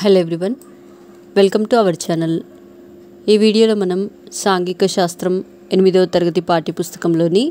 Hello everyone welcome to our channel ఈ వీడియోలో మనం సాంఘిక శాస్త్రం 8వ తరగతి పాఠ్యపుస్తకంలోని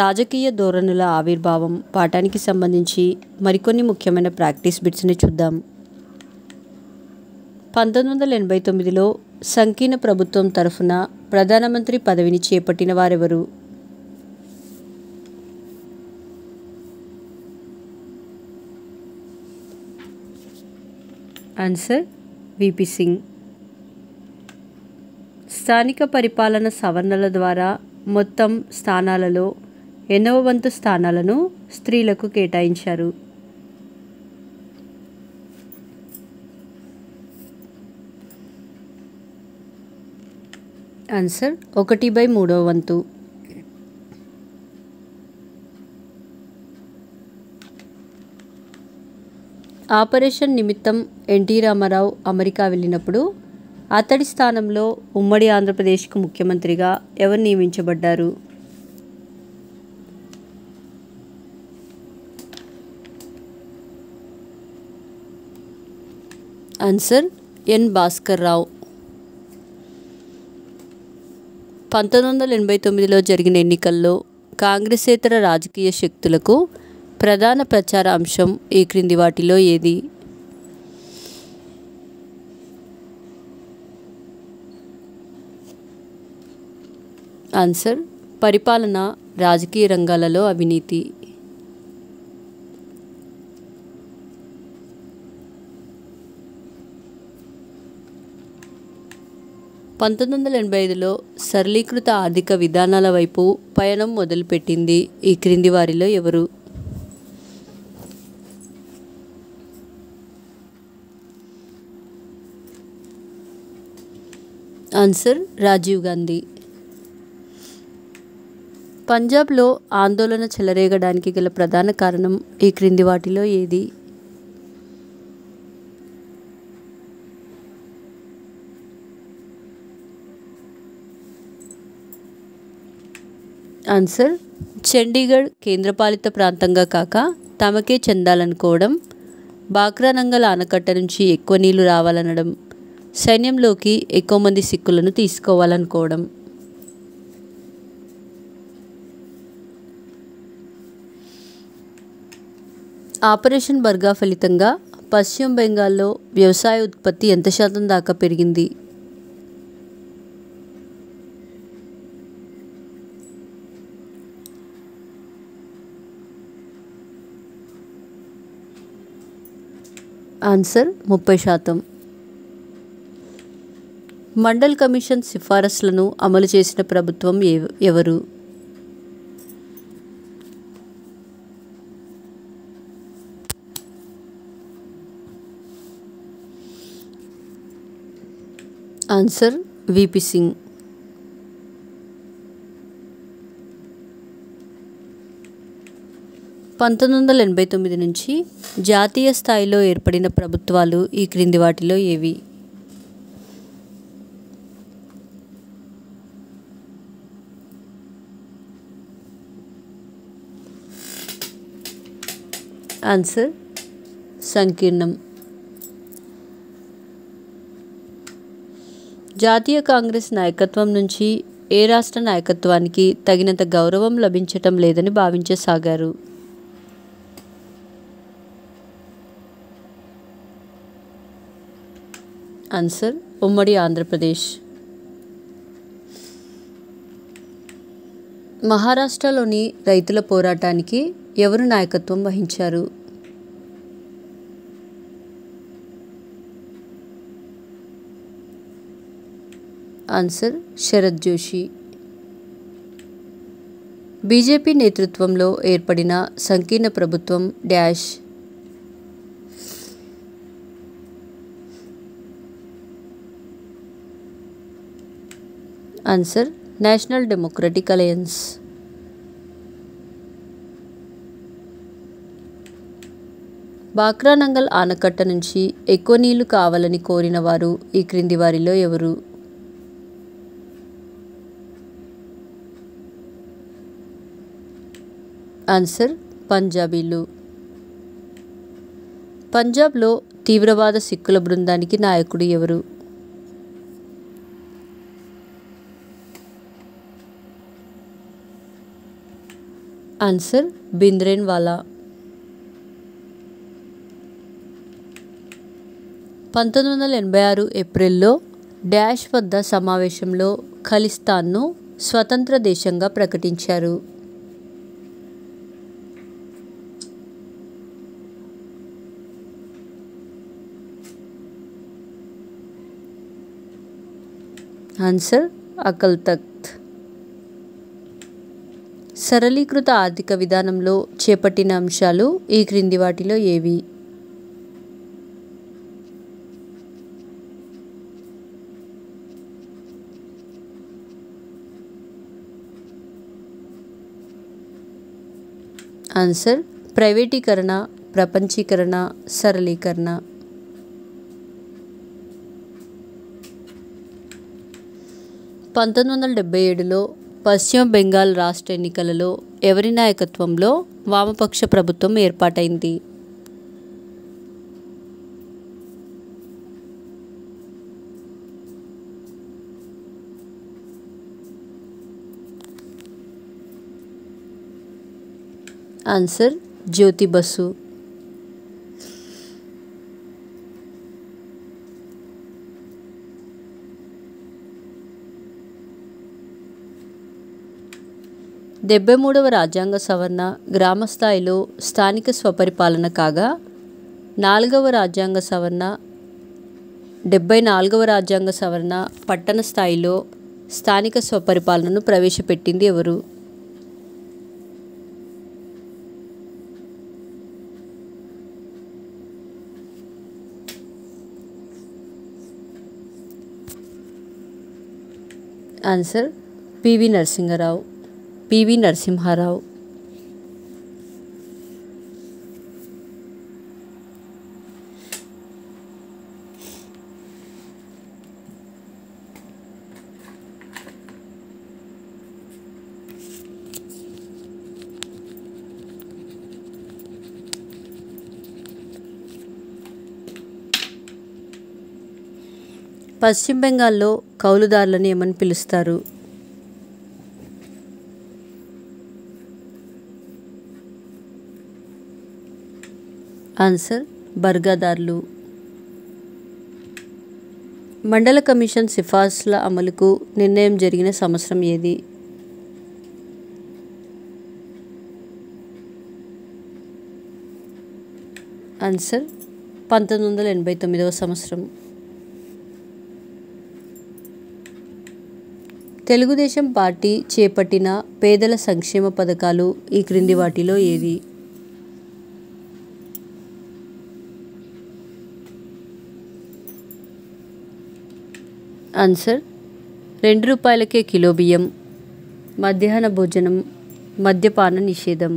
రాజకీయ ధోరణుల ఆవిర్భావం పాఠానికి సంబంధించి మరికొన్ని ముఖ్యమైన ప్రాక్టీస్ బిట్స్ ని చూద్దాం 1989లో సంకీర్ణ ప్రభుత్వం తరఫున ప్రధానమంత్రి పదవిని చేపట్టిన వారెవరు आंसर वीपी सिंग स्थानिक परिपालन सवर्ण द्वारा मोत्तम स्थानाललो 8వ వంతు స్థానాలను స్త్రీలకు కేటాయించారు ఆన్సర్ 1/3వ వంతు ఆపరేషన్ నిమిత్తం ఎన్టీ రామారావు అమెరికా వెళ్ళినప్పుడు అతడి స్థానంలో ఉమ్మడి ఆంధ్రప్రదేశ్కు ముఖ్యమంత్రిగా ఎవరు నియమించబడ్డారు ఆన్సర్ ఎన్ భాస్కర్ రావు 1989లో జరిగిన ఎన్నికల్లో కాంగ్రెసేతర రాజకీయ శక్తులకు ప్రధాన ప్రచార అంశం ఈ క్రింది వాటిలో ఏది ఆన్సర్ పరిపాలన రాజకీయ రంగాలలో అవినీతి లో సరళీకృత ఆర్థిక విధానాల వైపు పయనం మొదలుపెట్టింది ఈ క్రింది వారిలో ఎవరు आंसर राजीव गांधी पंजाब लो आंदोलन చెలరేగడానికి గల ప్రధాన కారణం ఈ క్రింది వాటిలో ఏది ఆన్సర్ చండీగఢ్ కేంద్రపాలిత ప్రాంతంగా కాక తమకే చెందాలనుకోవడం బాక్రా నంగల్ ఆనకట్ట నుంచి ఎక్కువ నీళ్లు రావాలనడం సైన్యంలోకి ఎక్కువ మంది సిక్కులను తీసుకోవాలనుకోవడం ఆపరేషన్ బర్గా ఫలితంగా పశ్చిమ బెంగాల్లో వ్యవసాయ ఉత్పత్తి ఎంత శాతం దాకా పెరిగింది ఆన్సర్ 30% मंडल कमीशन सिफारसुलनु अमलु चेसिन प्रभुत्वं एवरु आंसर वीपी सिंग నుంచి జాతీయ స్థాయిలో ఏర్పడిన ప్రభుత్వాలు ఈ క్రింది వాటిలో ఏవి आंसर संकीर्णम जातीय कांग्रेस नायकत्वं नुंची ए राष्ट्र नायकत्वानिकी तगिनंत गौरवं लभिंचटं लेदनी भाविंचसागारू आंसर उम्मडी ఆంధ్రప్రదేశ్ మహారాష్ట్రలోని రైతుల పోరాటానికి ఎవరు నాయకత్వం వహించారు ఆన్సర్ శరద్ జోషి బీజేపీ నేతృత్వంలో ఏర్పడిన సంకీర్ణ ప్రభుత్వం dash answer national democratic alliance Bhakra Nangal ఆనకట్ట నుంచి ఎక్కువ నీళ్లు కావాలని కోరిన వారు ఈ క్రింది వారిలో ఎవరు ఆన్సర్ పంజాబీలు పంజాబ్లో తీవ్రవాద సిక్కుల బృందానికి నాయకుడు ఎవరు? आंसर भिंद्रेनवाला। 1986 ఏప్రిల్లో డాష్ వద్ద సమావేశంలో ఖలిస్తాన్ను స్వతంత్ర దేశంగా ప్రకటించారు। ఆన్సర్ అకల్ తఖ్త్। సరళీకృత ఆర్థిక విధానంలో చేపట్టిన అంశాలు ఈ క్రింది వాటిలో ఏవి? ఆన్సర్ ప్రైవేటీకరణ, ప్రపంచీకరణ, సరళీకరణ। 1977లో పశ్చిమ బెంగాల్ రాష్ట్ర ఎన్నికలలో ఎవరి నాయకత్వంలో వామపక్ష ప్రభుత్వం ఏర్పాటైంది? Answer Jyoti bus. 73వ రాజ్యాంగ సవరణ గ్రామ స్థాయిలో స్థానిక స్వపరిపాలన కాగా 4వ రాజ్యాంగ సవరణ 74వ రాజ్యాంగ సవరణ పట్టణ స్థాయిలో స్థానిక స్వపరిపాలనను ప్రవేశపెట్టింది ఎవరు? Answer PV Narasimha Rao. పశ్చిమ బెంగాల్లో కౌలుదారులను ఏమని పిలుస్తారు? ఆన్సర్ బర్గాదారులు। మండల కమిషన్ సిఫార్సుల అమలుకు నిర్ణయం జరిగిన సంవత్సరం ఏది? ఆన్సర్ 1989వ సంవత్సరం। తెలుగుదేశం పార్టీ చేపట్టిన పేదల సంక్షేమ పథకాలు ఈ క్రింది వాటిలో ఏది? ఆన్సర్ ₹2 కిలో బియ్యం, మధ్యాహ్న భోజనం, మద్యపాన నిషేధం।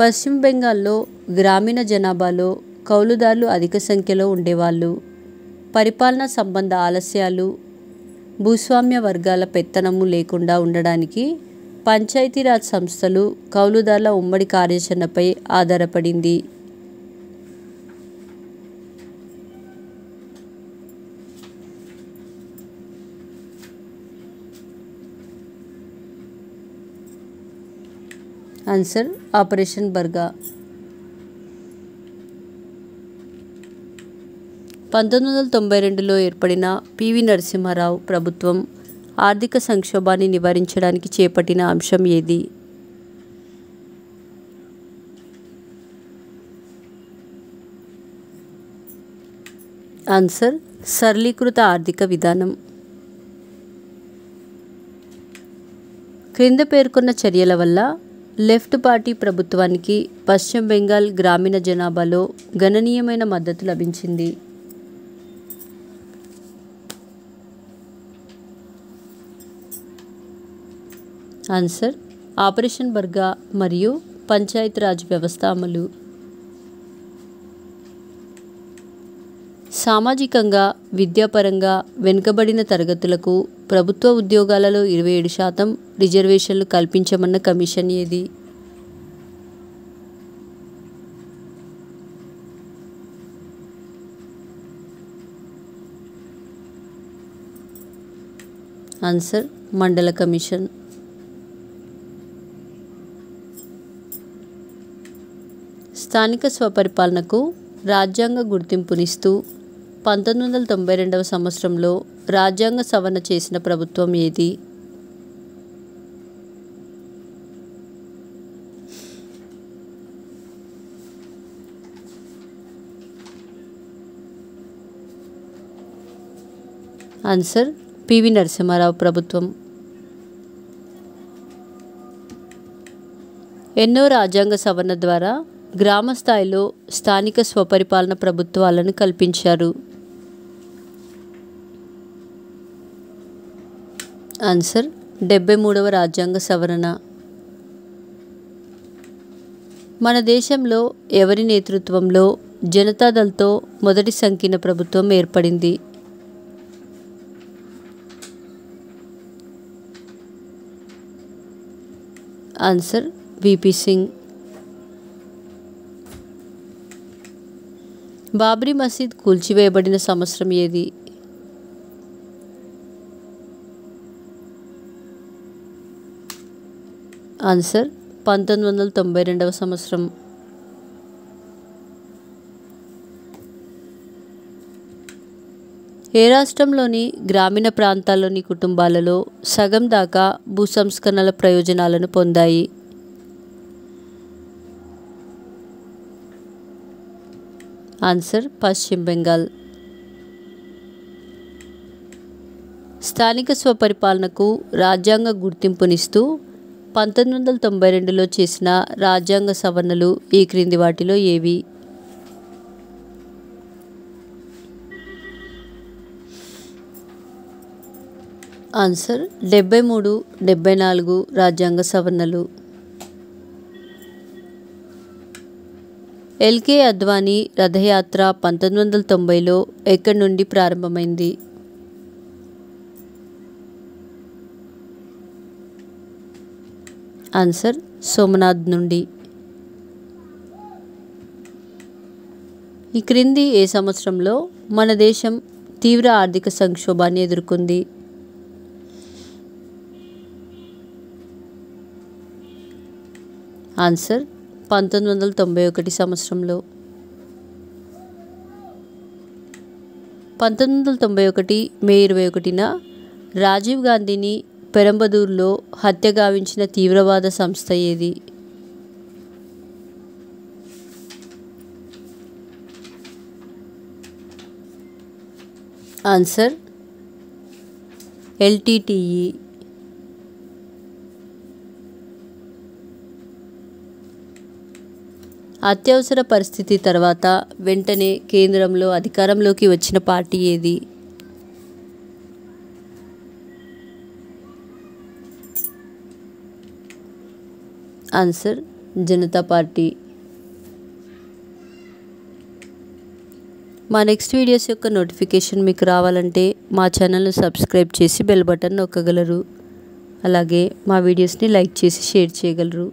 పశ్చిమ బెంగాల్లో గ్రామీణ జనాభాలో కౌలుదారులు అధిక సంఖ్యలో ఉండేవాళ్ళు పరిపాలన సంబంధ ఆలస్యాలు, భూస్వామ్య వర్గాల పెత్తనము లేకుండా ఉండడానికి పంచాయతీరాజ్ సంస్థలు కౌలుదారుల ఉమ్మడి కార్యాచరణపై ఆధారపడింది। Answer operation Barga. 1992లో ఏర్పడిన పివి నరసింహారావు ప్రభుత్వం ఆర్థిక సంక్షోభాన్ని నివారించడానికి చేపట్టిన అంశం ఏది? ఆన్సర్ సరళీకృత ఆర్థిక విధానం। క్రింద పేర్కొన్న చర్యల వల్ల లెఫ్ట్ పార్టీ ప్రభుత్వానికి పశ్చిమ బెంగాల్ గ్రామీణ జనాభాలో గణనీయమైన మద్దతు లభించింది। ఆన్సర్ ఆపరేషన్ బర్గా మరియు పంచాయతీరాజ్ వ్యవస్థ అమలు। సామాజికంగా, విద్యాపరంగా వెనుకబడిన తరగతులకు ప్రభుత్వ ఉద్యోగాలలో 27% రిజర్వేషన్లు కల్పించమన్న కమిషన్ ఏది? Answer Mandal commission. స్థానిక స్వపరిపాలనకు రాజ్యాంగ గుర్తింపునిస్తూ 1992వ సంవత్సరంలో రాజ్యాంగ సవరణ చేసిన ప్రభుత్వం ఏది? ఆన్సర్ పివి నరసింహారావు ప్రభుత్వం। ఎన్నో రాజ్యాంగ సవరణ ద్వారా గ్రామ స్థాయిలో స్థానిక స్వపరిపాలన ప్రభుత్వాలను కల్పించారు। ఆన్సర్ 73వ రాజ్యాంగ సవరణ। మన దేశంలో ఎవరి నేతృత్వంలో జనతాదళతో మొదటి సంకీర్ణ ప్రభుత్వం ఏర్పడింది? Answer VP Singh. బాబ్రీ మసీద్ కూల్చివేయబడిన సంవత్సరం ఏది? ఆన్సర్ 1992వ సంవత్సరం। ఏ రాష్ట్రంలోని గ్రామీణ ప్రాంతాల్లోని కుటుంబాలలో సగం దాకా భూ సంస్కరణల ప్రయోజనాలను పొందాయి? ఆన్సర్ పశ్చిమ బెంగాల్। స్థానిక స్వపరిపాలనకు రాజ్యాంగ గుర్తింపునిస్తూ 1992లో చేసిన రాజ్యాంగ సవరణలు ఈ క్రింది వాటిలో ఏవి? ఆన్సర్ 73, 74 రాజ్యాంగ సవరణలు। ఎల్కే అద్వానీ రథయాత్ర 1990లో ఎక్కడి నుండి ప్రారంభమైంది? ఆన్సర్ సోమనాథ్ నుండి। ఈ క్రింది ఏ సంవత్సరంలో మన దేశం తీవ్ర ఆర్థిక సంక్షోభాన్ని ఎదుర్కొంది? ఆన్సర్ 1991 సంవత్సరంలో। 1991 మే 21న రాజీవ్ గాంధీని పెరంబదూర్లో హత్య గావించిన తీవ్రవాద సంస్థ ఏది? Answer LTTE. అత్యవసర పరిస్థితి తర్వాత వెంటనే కేంద్రంలో అధికారంలోకి వచ్చిన పార్టీ ఏది? Answer Janata party. మా నెక్స్ట్ వీడియోస్ యొక్క నోటిఫికేషన్ మీకు రావాలంటే మా ఛానల్ను సబ్స్క్రైబ్ చేసి బెల్ బటన్ నొక్కగలరు। అలాగే మా వీడియోస్ని లైక్ చేసి షేర్ చేయగలరు।